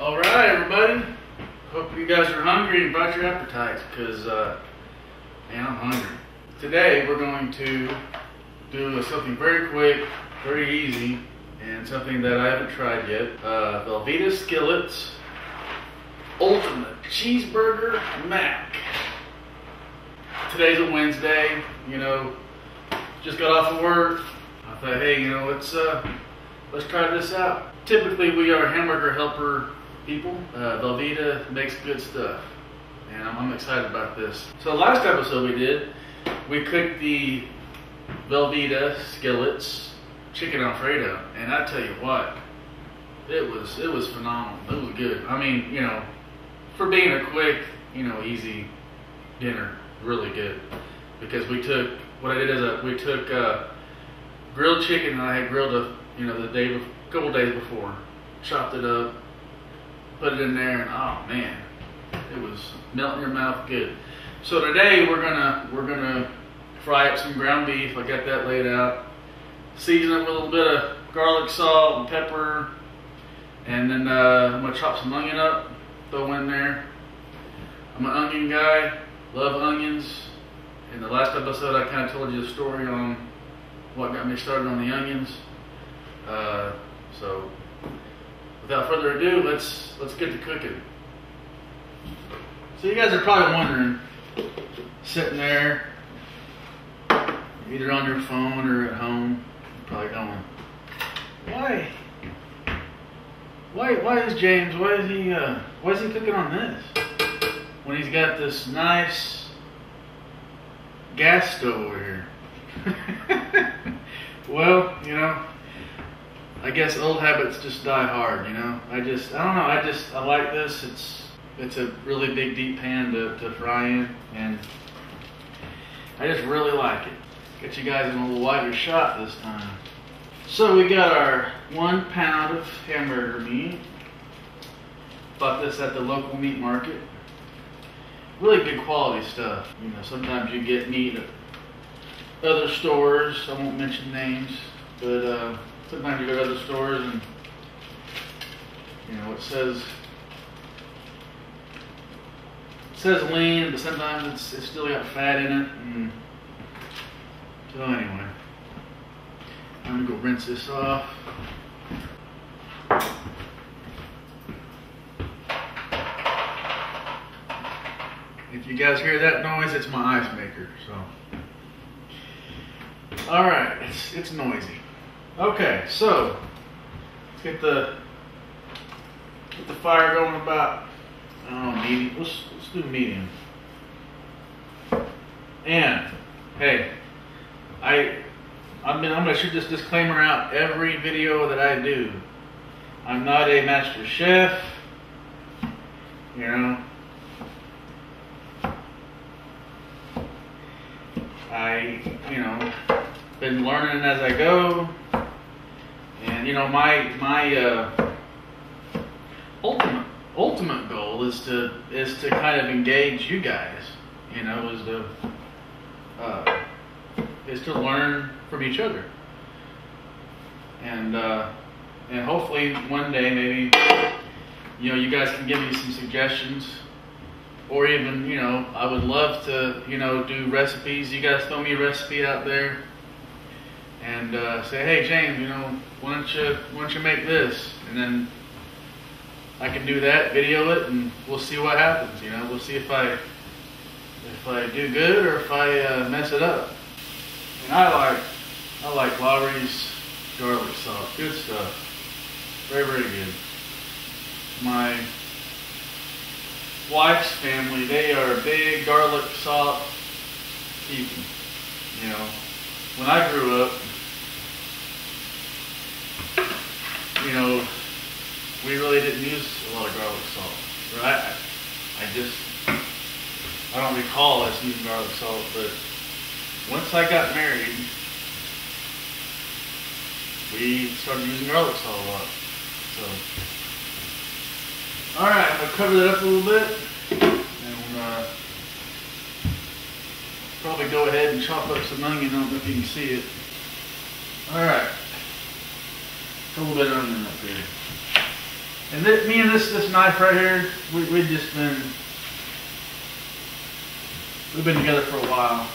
All right, everybody. Hope you guys are hungry and brought your appetites, because man, I'm hungry. Today we're going to do something very quick, very easy, and something that I haven't tried yet. Velveeta Skillets Ultimate Cheeseburger Mac. Today's a Wednesday. You know, just got off of work. I thought, hey, you know, let's try this out. Typically, we are Hamburger Helper people. Velveeta makes good stuff, and I'm excited about this. So last episode we cooked the Velveeta Skillets Chicken Alfredo, and I tell you what, it was phenomenal. It was good. I mean, you know, for being a quick, you know, easy dinner, really good. Because we took, what I did is we took grilled chicken that I had grilled the day before, a couple days before, chopped it up, put it in there, and oh man, it was melting your mouth good. So today we're gonna fry up some ground beef. I got that laid out. Season it with a little bit of garlic, salt, and pepper, and then I'm gonna chop some onion up, throw in there. I'm an onion guy, love onions. In the last episode, I kind of told you the story on what got me started on the onions. So, without further ado, let's get to cooking. So you guys are probably wondering, sitting there, either on your phone or at home, you're probably going, why is he cooking on this when he's got this nice gas stove over here? Well, you know, I guess old habits just die hard, you know. I like this. It's a really big, deep pan to fry in, and I just really like it. Get you guys in a little wider shot this time. So we got our 1 pound of hamburger meat. Bought this at the local meat market. Really good quality stuff. You know, sometimes you get meat at other stores. I won't mention names, but sometimes you go to other stores and, you know, it says lean, but sometimes it's still got fat in it. And so anyway, I'm gonna go rinse this off. If you guys hear that noise, it's my ice maker, so. All right, it's noisy. Okay, so let's get the fire going about, I don't know, medium. Let's do medium. And hey, I'm gonna shoot this disclaimer out every video that I do. I'm not a master chef, you know. Been learning as I go, and you know, my ultimate goal is to kind of engage you guys. You know, is to learn from each other, and hopefully one day maybe, you know, you guys can give me some suggestions. Or even, you know, I would love to, you know, do recipes. You guys throw me a recipe out there and say, hey, James, you know, why don't you make this? And then I can do that, video it, and we'll see what happens. You know, we'll see if I do good or if I mess it up. And I like Lowry's garlic salt. Good stuff. Very, very good. My wife's family, they are big garlic salt people. You know, when I grew up, you know, we really didn't use a lot of garlic salt, right? I don't recall us using garlic salt, but once I got married, we started using garlic salt a lot. So alright, I'm going to cover that up a little bit, and probably go ahead and chop up some onion. I don't know if you can see it. Alright, a little bit of onion up here. And me and this knife right here, we've been together for a while.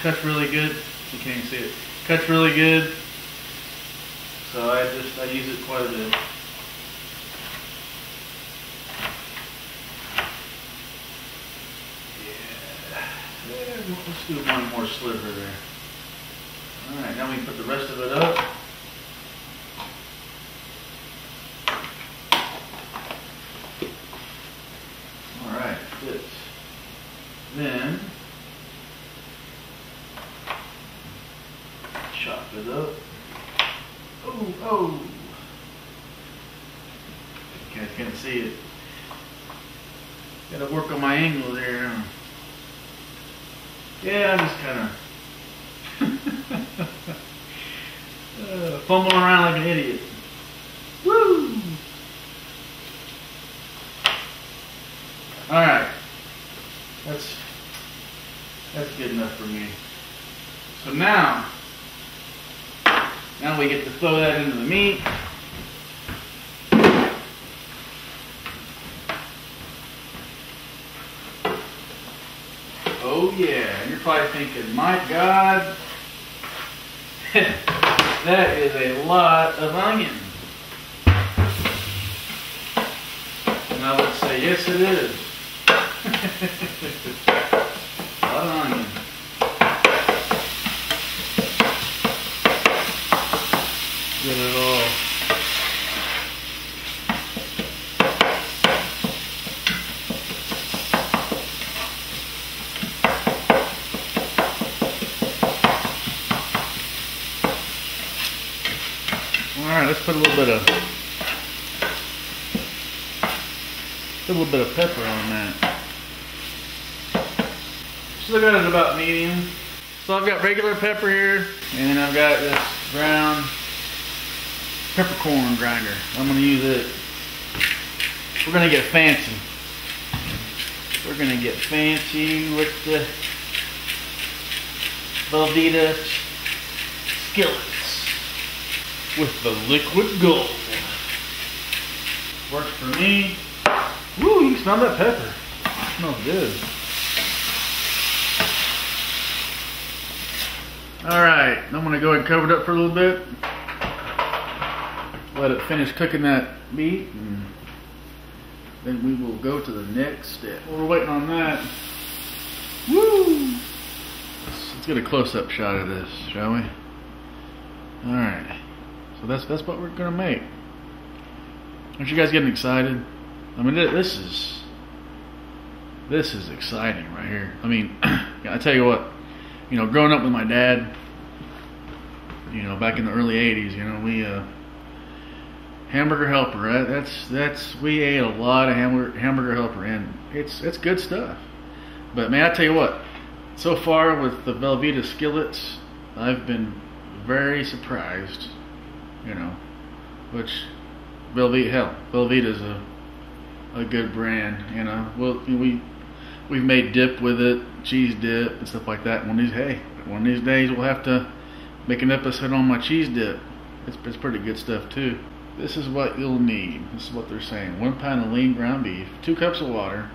Cuts really good. You can't even see it. Cuts really good. So I use it quite a bit. Let's do one more sliver there. All right, now we can put the rest of it up. All right, good. Then chop it up. Oh! You guys can't see it. Got to work on my angle there. Yeah, I'm just kind of fumbling around like an idiot. Woo! Alright. That's good enough for me. So now we get to throw that into the meat. Oh yeah, and you're probably thinking, my God, that is a lot of onion. And I would say, yes it is. A lot of onion. Get it all. Let's put a little bit of pepper on that. So I got it about medium. So I've got regular pepper here, and then I've got this ground peppercorn grinder. I'm gonna use it. We're gonna get fancy. We're gonna get fancy with the Velveeta Skillets. With the liquid gold. Works for me. Woo, you can smell that pepper. It smells good. Alright, I'm gonna go ahead and cover it up for a little bit. Let it finish cooking that meat, and then we will go to the next step. We're waiting on that. Woo! Let's get a close-up shot of this, shall we? Alright. So that's what we're gonna make. Aren't you guys getting excited? I mean, this is exciting right here. I mean, I tell you what, you know, growing up with my dad, you know, back in the early '80s, you know, we Hamburger Helper. Right? We ate a lot of Hamburger Helper, and it's good stuff. But man, I tell you what, so far with the Velveeta Skillets, I've been very surprised. You know, which Velveeta's a good brand. You know, well, we've made dip with it, cheese dip and stuff like that. One of these days we'll have to make an episode on my cheese dip. It's pretty good stuff too. This is what you'll need. This is what they're saying: 1 pound of lean ground beef, 2 cups of water,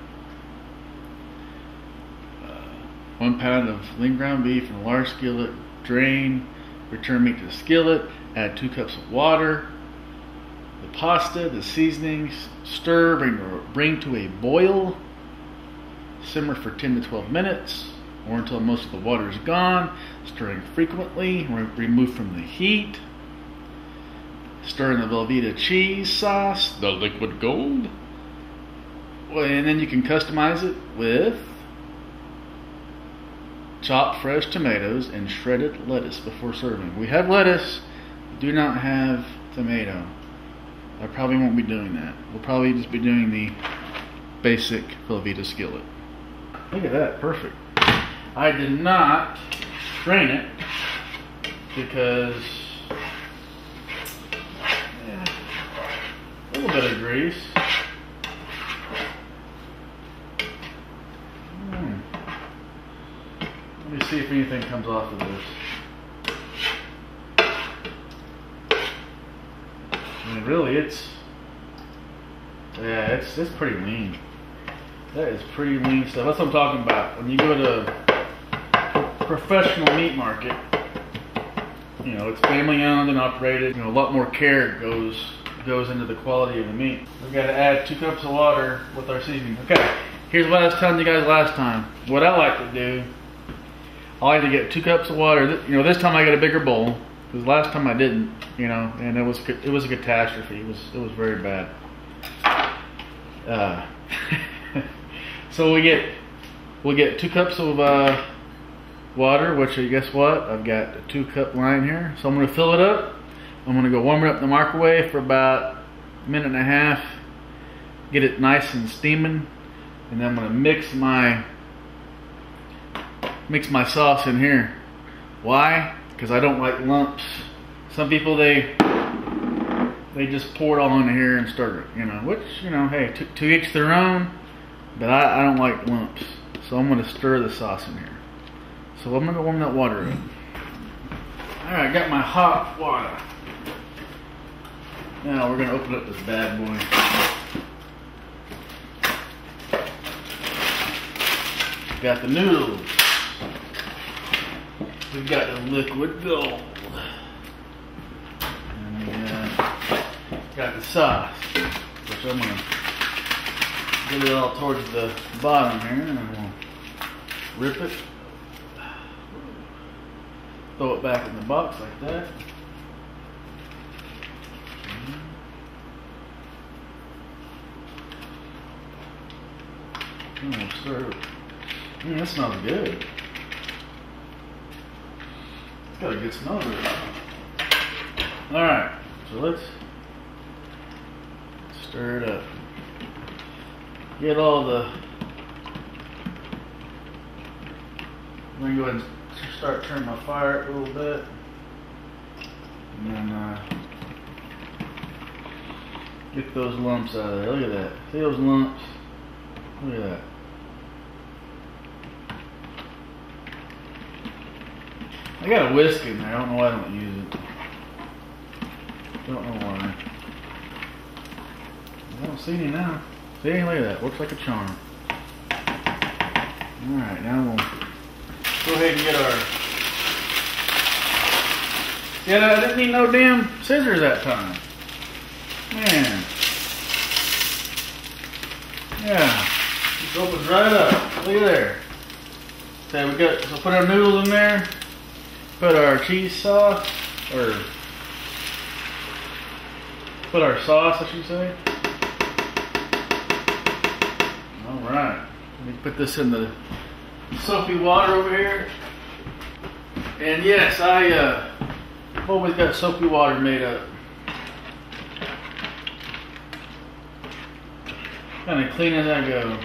1 pound of lean ground beef in a large skillet. Drain. Return meat to the skillet. Add 2 cups of water, the pasta, the seasonings, stir, bring to a boil, simmer for 10 to 12 minutes, or until most of the water is gone, stirring frequently, remove from the heat, stir in the Velveeta cheese sauce, the liquid gold, and then you can customize it with chopped fresh tomatoes and shredded lettuce before serving. We have lettuce. Do not have tomato. I probably won't be doing that. We'll probably just be doing the basic Velveeta skillet. Look at that, perfect. I did not strain it because a little bit of grease. Let me see if anything comes off of this. I mean, really, it's Yeah, it's pretty lean. That is pretty lean stuff. That's what I'm talking about. When you go to a professional meat market, you know, it's family owned and operated. You know, a lot more care goes into the quality of the meat. We gotta add 2 cups of water with our seasoning. Okay, here's what I was telling you guys last time. What I like to do, I like to get 2 cups of water. You know, this time I got a bigger bowl, because last time I didn't, you know, and it was a catastrophe. It was very bad. So we'll get 2 cups of water, which, guess what? I've got a 2-cup line here. So I'm gonna fill it up. I'm gonna go warm it up in the microwave for about a minute and a half, get it nice and steaming, and then I'm gonna mix my sauce in here. Why? Because I don't like lumps. Some people, they just pour it all in here and stir it, you know, which, you know, hey, to each their own, but I don't like lumps. So I'm gonna stir the sauce in here. So I'm gonna warm that water up. All right, got my hot water. Now we're gonna open up this bad boy. Got the noodles. We've got the liquid gold. And got the sauce, which I'm gonna get it all towards the bottom here, and I'm gonna rip it. Throw it back in the box like that. Mm, that smells good. It's got a good smell to it. Alright, so let's stir it up. Get all the... I'm going to go ahead and start turning my fire up a little bit, and then get those lumps out of there. Look at that. See those lumps? Look at that. I got a whisk in there. I don't know why I don't use it. Don't know why. I don't see any now. See, look at that. Looks like a charm. All right, now we'll go ahead and get our... Yeah, I didn't need no damn scissors that time. Man. Yeah. Just opens right up. Look at there. Okay, we got... So put our noodles in there. Put our cheese sauce. Or... Put our sauce, I should say. Alright. Let me put this in the... soapy water over here. And yes, I've always got soapy water made up. Kind of clean as I go.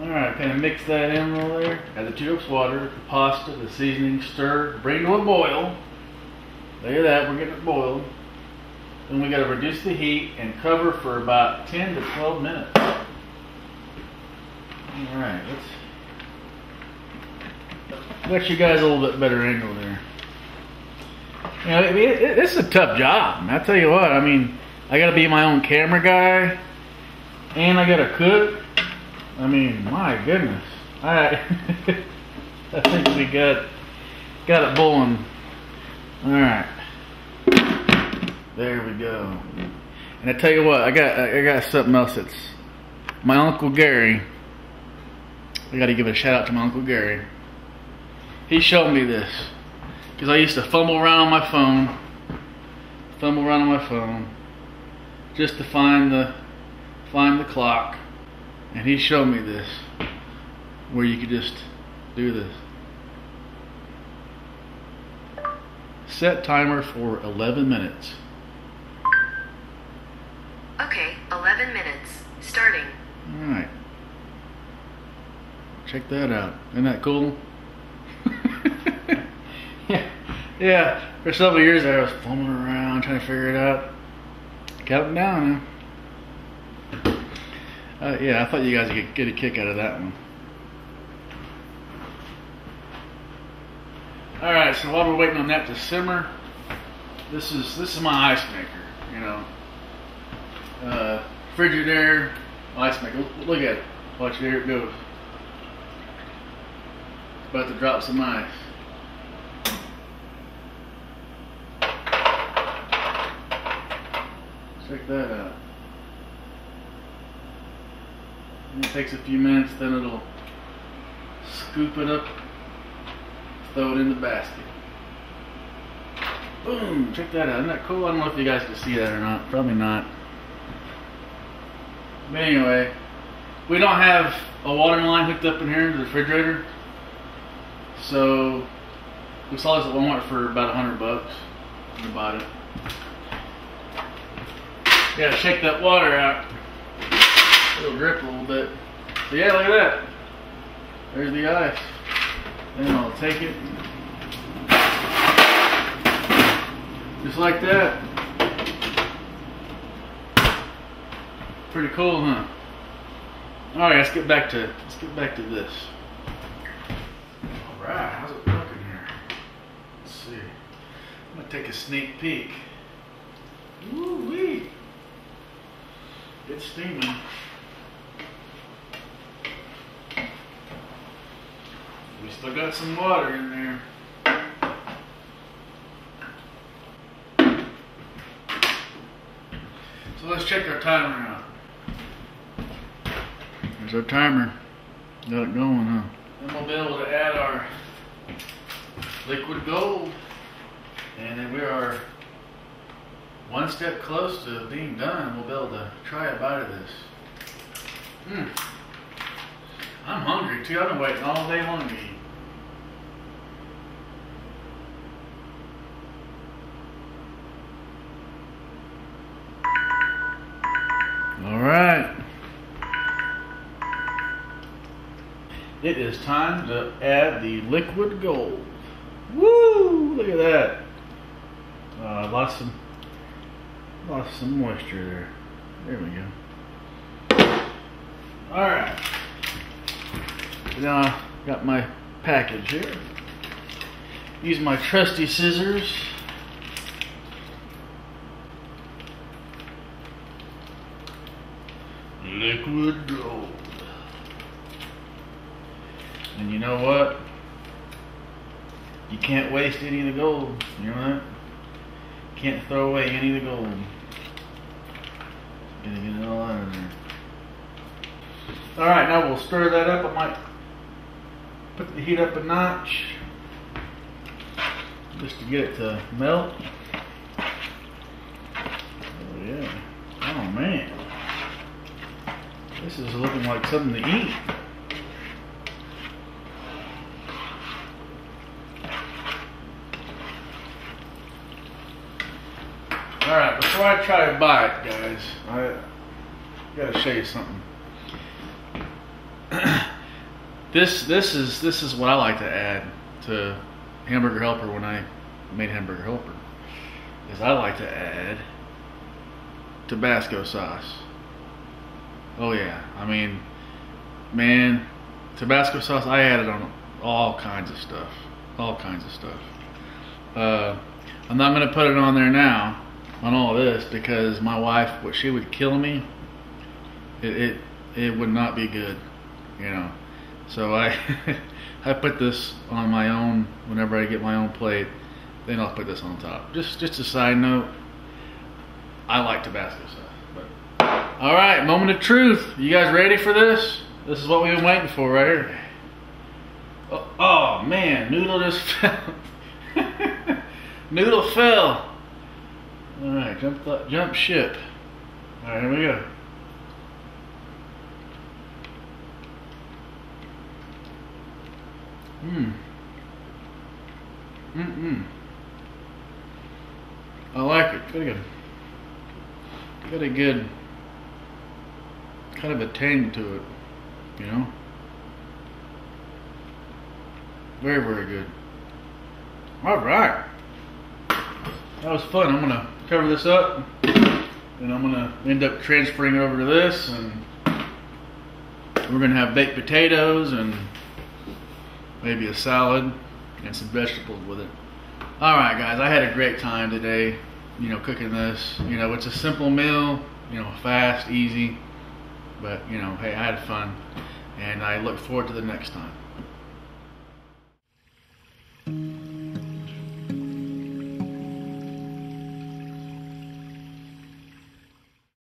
Alright, kind of mix that in a little there. Add the 2 cups water, the pasta, the seasoning, stir, bring to a boil. Look at that, we're getting it boiled. Then we got to reduce the heat and cover for about 10 to 12 minutes. Alright, let's get you guys a little bit better angle there. You know, this is a tough job. I tell you what, I mean, I gotta be my own camera guy, and I gotta cook. I mean, my goodness. Alright, I think we got it boiling. Alright, there we go. And I tell you what, I got something else that's my Uncle Gary. I gotta give a shout out to my Uncle Gary. He showed me this, because I used to fumble around on my phone just to find the clock, and he showed me this, where you could just do this. Set timer for 11 minutes. Okay, 11 minutes, starting. All right. Check that out. Isn't that cool? Yeah. For several years there, I was fumbling around trying to figure it out. Got it down now. Yeah, I thought you guys would get a kick out of that one. Alright, so while we're waiting on that to simmer, this is my ice maker, you know. Frigidaire ice maker. Look at it. Watch it, here it goes. About to drop some ice. Check that out. It takes a few minutes, then it'll scoop it up, throw it in the basket. Boom! Check that out. Isn't that cool? I don't know if you guys can see that or not. Probably not. But anyway, we don't have a watering line hooked up in here to the refrigerator. So we saw this at Walmart for about $100 and we bought it. Gotta shake that water out. It'll drip a little bit. So yeah, look at that. There's the ice. Then I'll take it. Just like that. Pretty cool, huh? Alright, let's get back to this. Alright, how's it looking here? Let's see. I'm gonna take a sneak peek. Woo-wee! It's steaming. We still got some water in there. So let's check our timer out. There's our timer. Got it going, huh? Then we'll be able to add our liquid gold. And then we are one step close to being done. We'll be able to try a bite of this. I'm hungry too. I've been waiting all day long to eat. All right. It is time to add the liquid gold. Woo! Look at that. Lost some moisture there. There we go. Alright. Now I got my package here. Use my trusty scissors. Liquid gold. And you know what? You can't waste any of the gold. You know that? Can't throw away any of the gold. Gotta get it all out of there. Alright, now we'll stir that up. I might put the heat up a notch just to get it to melt. Oh yeah. Oh man. This is looking like something to eat. Alright, before I try to buy it, guys, I gotta show you something. This is what I like to add to Hamburger Helper when I made Hamburger Helper. Is I like to add Tabasco sauce. Oh yeah, I mean, man, Tabasco sauce, I added on all kinds of stuff. All kinds of stuff. I'm not gonna put it on there now. On all this, because my wife, what she would kill me, it would not be good, you know. So I I put this on my own whenever I get my own plate. Then I'll put this on top. Just a side note. I like Tabasco sauce. But all right, moment of truth. You guys ready for this? This is what we've been waiting for right here. Oh man, noodle just fell. Noodle fell. All right, jump ship. All right, here we go. I like it. Got a good kind of a tang to it, you know. Very, very good. All right. That was fun. I'm gonna cover this up, and I'm gonna end up transferring over to this, and we're gonna have baked potatoes and maybe a salad and some vegetables with it. All right guys, I had a great time today, you know, cooking this. You know, it's a simple meal. you know, fast, easy, but, you know, hey, I had fun, and I look forward to the next time.